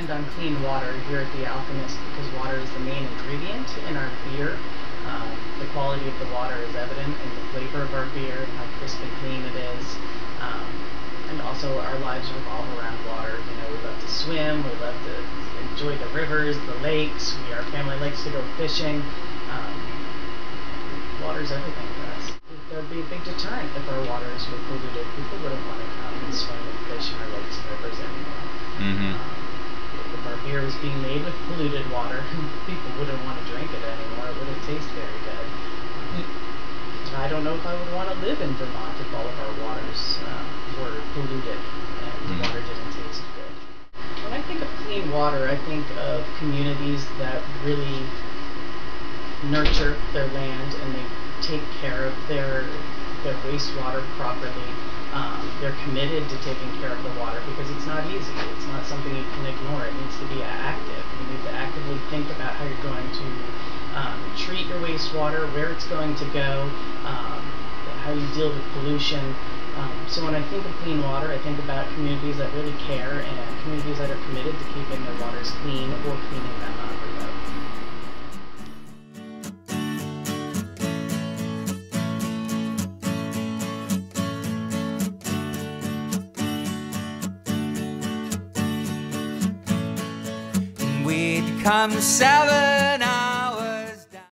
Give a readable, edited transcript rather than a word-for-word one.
depend on clean water here at The Alchemist because water is the main ingredient in our beer. The quality of the water is evident in the flavor of our beer and how crisp and clean it is. And also our lives revolve around water. You know, we love to swim, we love to enjoy the rivers, the lakes. Our family likes to go fishing. Water's everything for us. There'd be a big deterrent if our waters were polluted. People wouldn't want to come and swim and fish in our lakes and rivers anymore. Mm-hmm. If our beer was being made with polluted water, people wouldn't want to drink it anymore. It wouldn't taste very good. I don't know if I would want to live in Vermont if all of our waters were polluted and the water didn't taste good. When I think of clean water, I think of communities that really nurture their land and they take care of their wastewater properly. They're committed to taking care of the water because it's not easy. It's not something you can ignore. It needs to be active. You need to actively think about how you're going to treat your wastewater, where it's going to go, how you deal with pollution. So when I think of clean water, I think about communities that really care and communities that are committed to keeping their waters clean or cleaning them up. We'd come 7 hours.